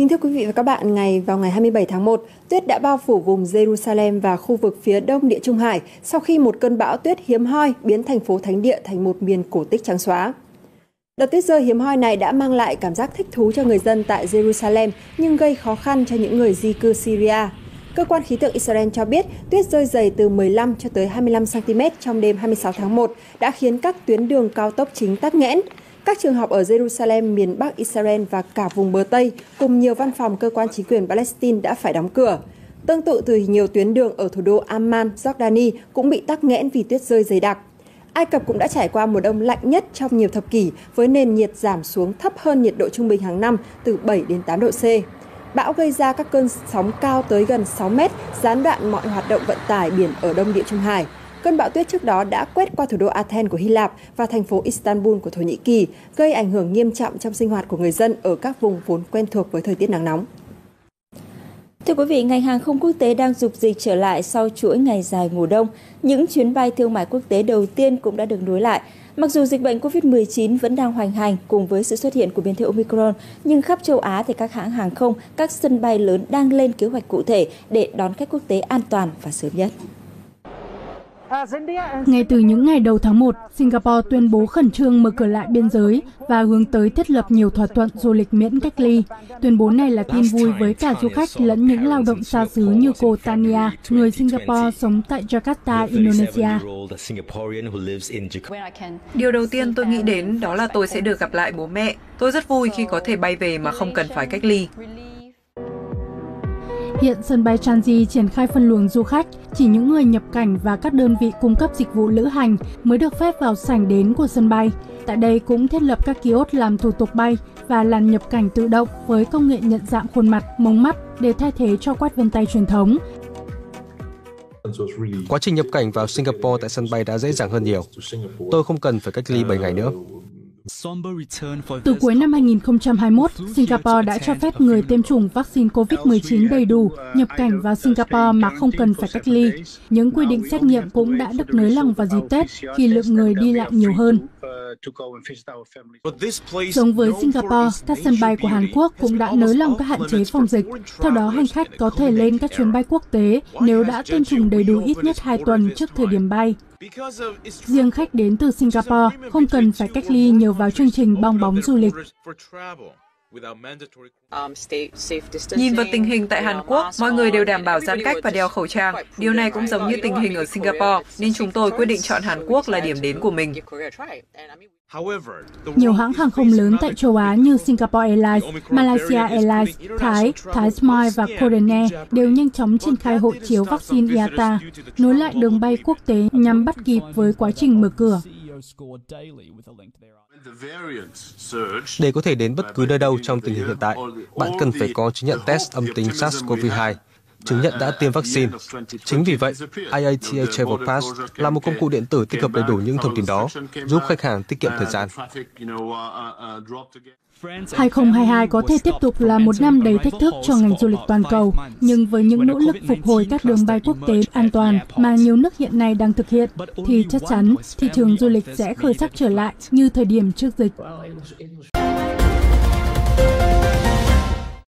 Kính thưa quý vị và các bạn, vào ngày 27 tháng 1, tuyết đã bao phủ vùng Jerusalem và khu vực phía đông Địa Trung Hải sau khi một cơn bão tuyết hiếm hoi biến thành phố Thánh Địa thành một miền cổ tích trắng xóa. Đợt tuyết rơi hiếm hoi này đã mang lại cảm giác thích thú cho người dân tại Jerusalem nhưng gây khó khăn cho những người di cư Syria. Cơ quan khí tượng Israel cho biết tuyết rơi dày từ 15 cho tới 25 cm trong đêm 26 tháng 1 đã khiến các tuyến đường cao tốc chính tắc nghẽn. Các trường học ở Jerusalem, miền Bắc Israel và cả vùng bờ Tây cùng nhiều văn phòng cơ quan chính quyền Palestine đã phải đóng cửa. Tương tự thì nhiều tuyến đường ở thủ đô Amman, Jordani cũng bị tắc nghẽn vì tuyết rơi dày đặc. Ai Cập cũng đã trải qua mùa đông lạnh nhất trong nhiều thập kỷ với nền nhiệt giảm xuống thấp hơn nhiệt độ trung bình hàng năm từ 7 đến 8 độ C. Bão gây ra các cơn sóng cao tới gần 6 mét, gián đoạn mọi hoạt động vận tải biển ở Đông Địa Trung Hải. Cơn bão tuyết trước đó đã quét qua thủ đô Athens của Hy Lạp và thành phố Istanbul của Thổ Nhĩ Kỳ, gây ảnh hưởng nghiêm trọng trong sinh hoạt của người dân ở các vùng vốn quen thuộc với thời tiết nắng nóng. Thưa quý vị, ngành hàng không quốc tế đang dục dịch trở lại sau chuỗi ngày dài mùa đông. Những chuyến bay thương mại quốc tế đầu tiên cũng đã được nối lại. Mặc dù dịch bệnh COVID-19 vẫn đang hoành hành cùng với sự xuất hiện của biến thể Omicron, nhưng khắp châu Á thì các hãng hàng không, các sân bay lớn đang lên kế hoạch cụ thể để đón khách quốc tế an toàn và sớm nhất. Ngay từ những ngày đầu tháng 1, Singapore tuyên bố khẩn trương mở cửa lại biên giới và hướng tới thiết lập nhiều thỏa thuận du lịch miễn cách ly. Tuyên bố này là tin vui với cả du khách lẫn những lao động xa xứ như cô Tania, người Singapore sống tại Jakarta, Indonesia. Điều đầu tiên tôi nghĩ đến đó là tôi sẽ được gặp lại bố mẹ. Tôi rất vui khi có thể bay về mà không cần phải cách ly. Hiện sân bay Changi triển khai phân luồng du khách, chỉ những người nhập cảnh và các đơn vị cung cấp dịch vụ lữ hành mới được phép vào sảnh đến của sân bay. Tại đây cũng thiết lập các kiosk làm thủ tục bay và làn nhập cảnh tự động với công nghệ nhận dạng khuôn mặt, mống mắt để thay thế cho quét vân tay truyền thống. Quá trình nhập cảnh vào Singapore tại sân bay đã dễ dàng hơn nhiều. Tôi không cần phải cách ly 7 ngày nữa. Từ cuối năm 2021, Singapore đã cho phép người tiêm chủng vaccine COVID-19 đầy đủ nhập cảnh vào Singapore mà không cần phải cách ly. Những quy định xét nghiệm cũng đã được nới lỏng vào dịp Tết khi lượng người đi lại nhiều hơn. Giống với Singapore, các sân bay của Hàn Quốc cũng đã nới lỏng các hạn chế phòng dịch. Theo đó, hành khách có thể lên các chuyến bay quốc tế nếu đã tiêm chủng đầy đủ ít nhất 2 tuần trước thời điểm bay. Riêng khách đến từ Singapore không cần phải cách ly nhờ vào chương trình bong bóng du lịch. Nhìn vào tình hình tại Hàn Quốc, mọi người đều đảm bảo giãn cách và đeo khẩu trang. Điều này cũng giống như tình hình ở Singapore, nên chúng tôi quyết định chọn Hàn Quốc là điểm đến của mình. Nhiều hãng hàng không lớn tại châu Á như Singapore Airlines, Malaysia Airlines, Thái Smile và Korean Air đều nhanh chóng triển khai hộ chiếu vaccine IATA, nối lại đường bay quốc tế nhằm bắt kịp với quá trình mở cửa. Để có thể đến bất cứ nơi đâu trong tình hình hiện tại, bạn cần phải có chứng nhận test âm tính SARS-CoV-2, chứng nhận đã tiêm vaccine. Chính vì vậy, IATA Travel Pass là một công cụ điện tử tích hợp đầy đủ những thông tin đó, giúp khách hàng tiết kiệm thời gian. 2022 có thể tiếp tục là một năm đầy thách thức cho ngành du lịch toàn cầu, nhưng với những nỗ lực phục hồi các đường bay quốc tế an toàn mà nhiều nước hiện nay đang thực hiện, thì chắc chắn thị trường du lịch sẽ khởi sắc trở lại như thời điểm trước dịch.